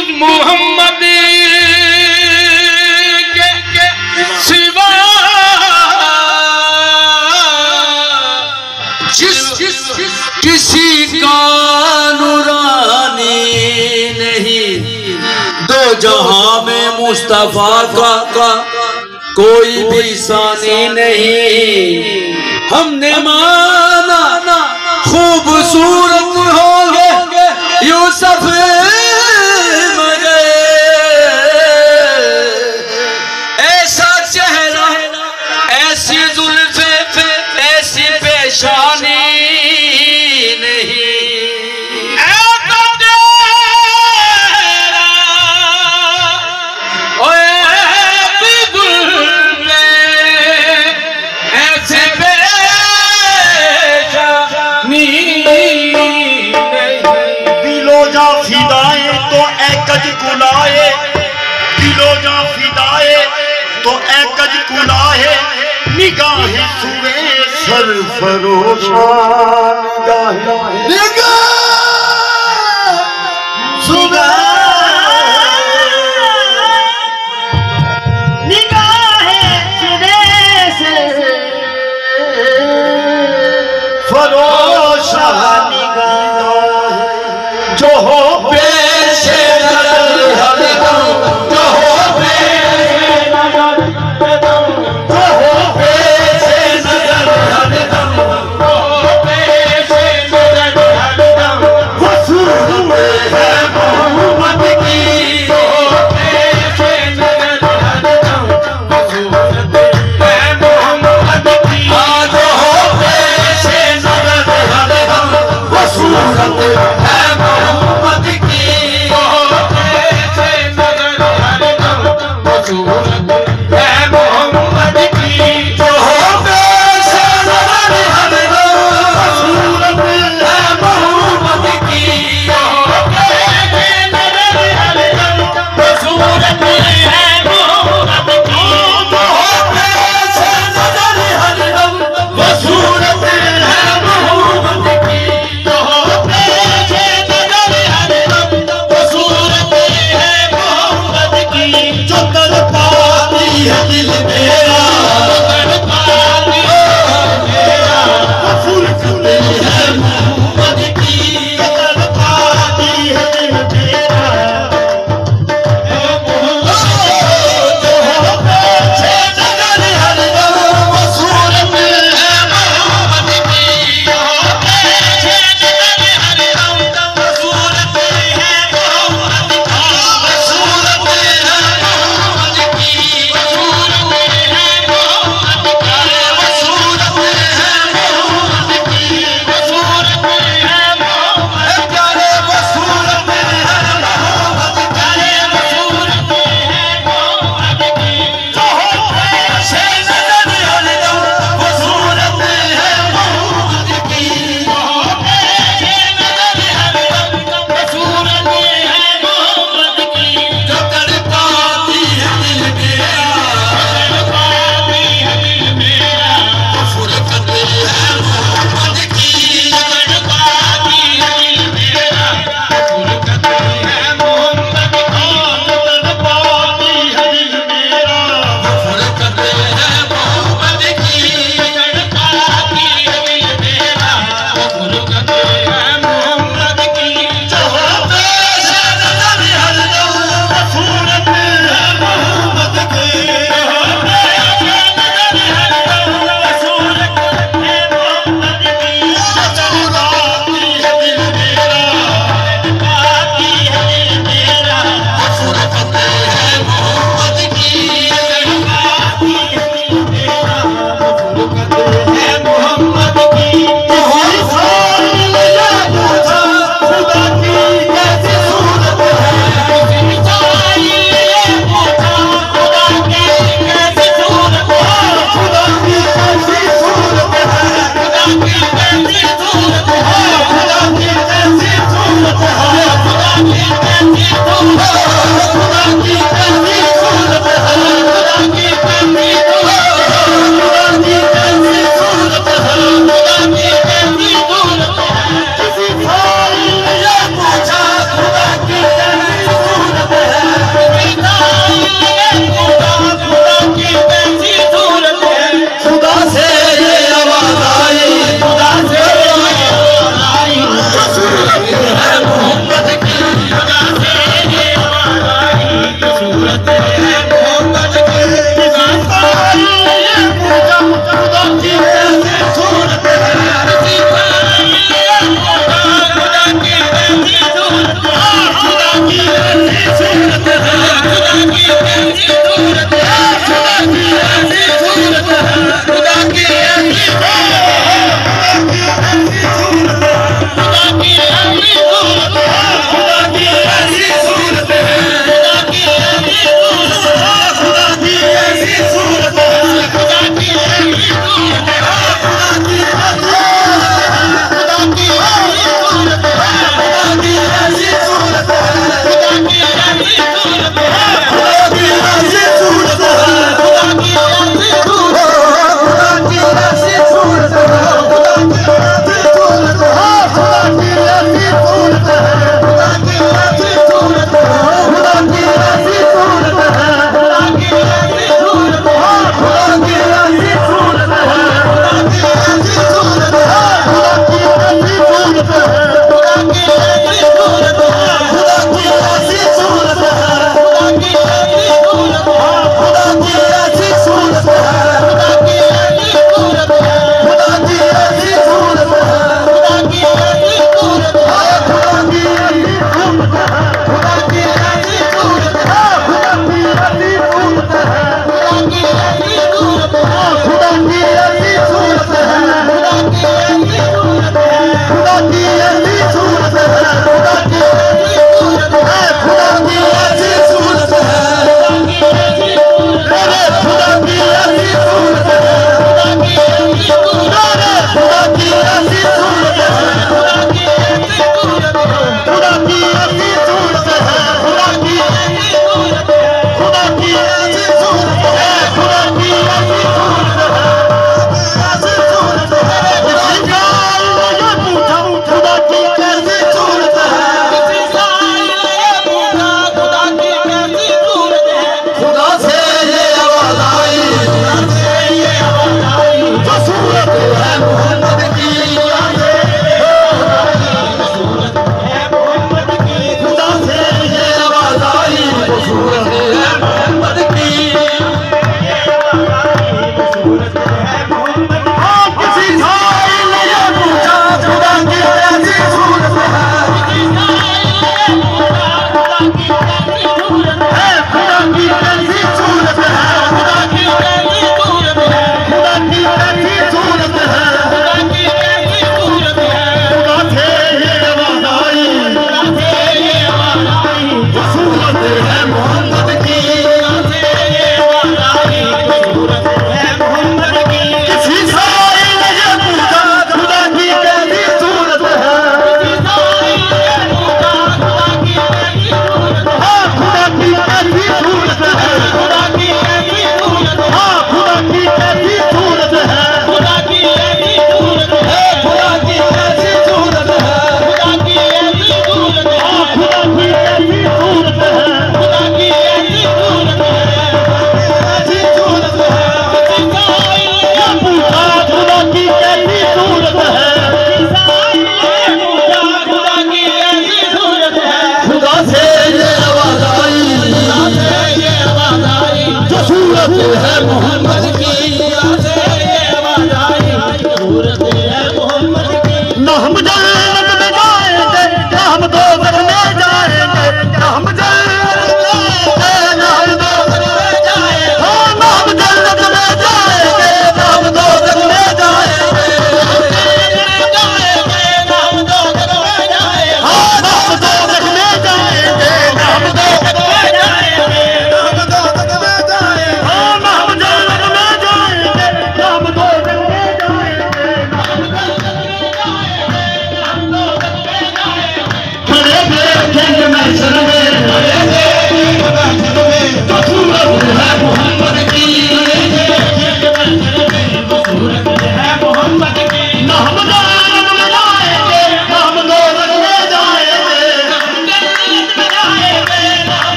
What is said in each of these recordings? خود محمد کے سوا جس کسی کا نورانی نہیں، دو جہاں میں مصطفیٰ کا کوئی بھی ثانی نہیں. ہم نے مانا خوبصورت ہوں گے یوسف مگر ایسا چہرہ ایسی زلف ایسی پیشانی نہیں. ایسا چہرہ ایسی زلف ایسی پیشانی نہیں. دلو جا فدائے تو ایکج کلائے، دلو جا فدائے تو ایکج کلائے، نگاہ سوئے سرفروشان نگاہ سوئے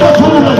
محمد سامنے ہو اور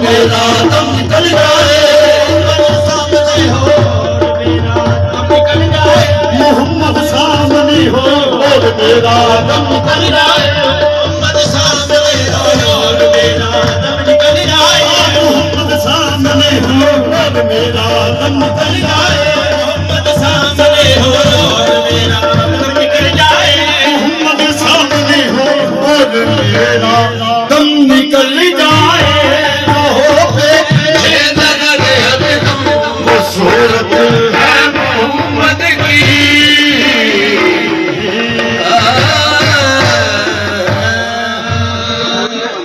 میرا دم نکل جائے۔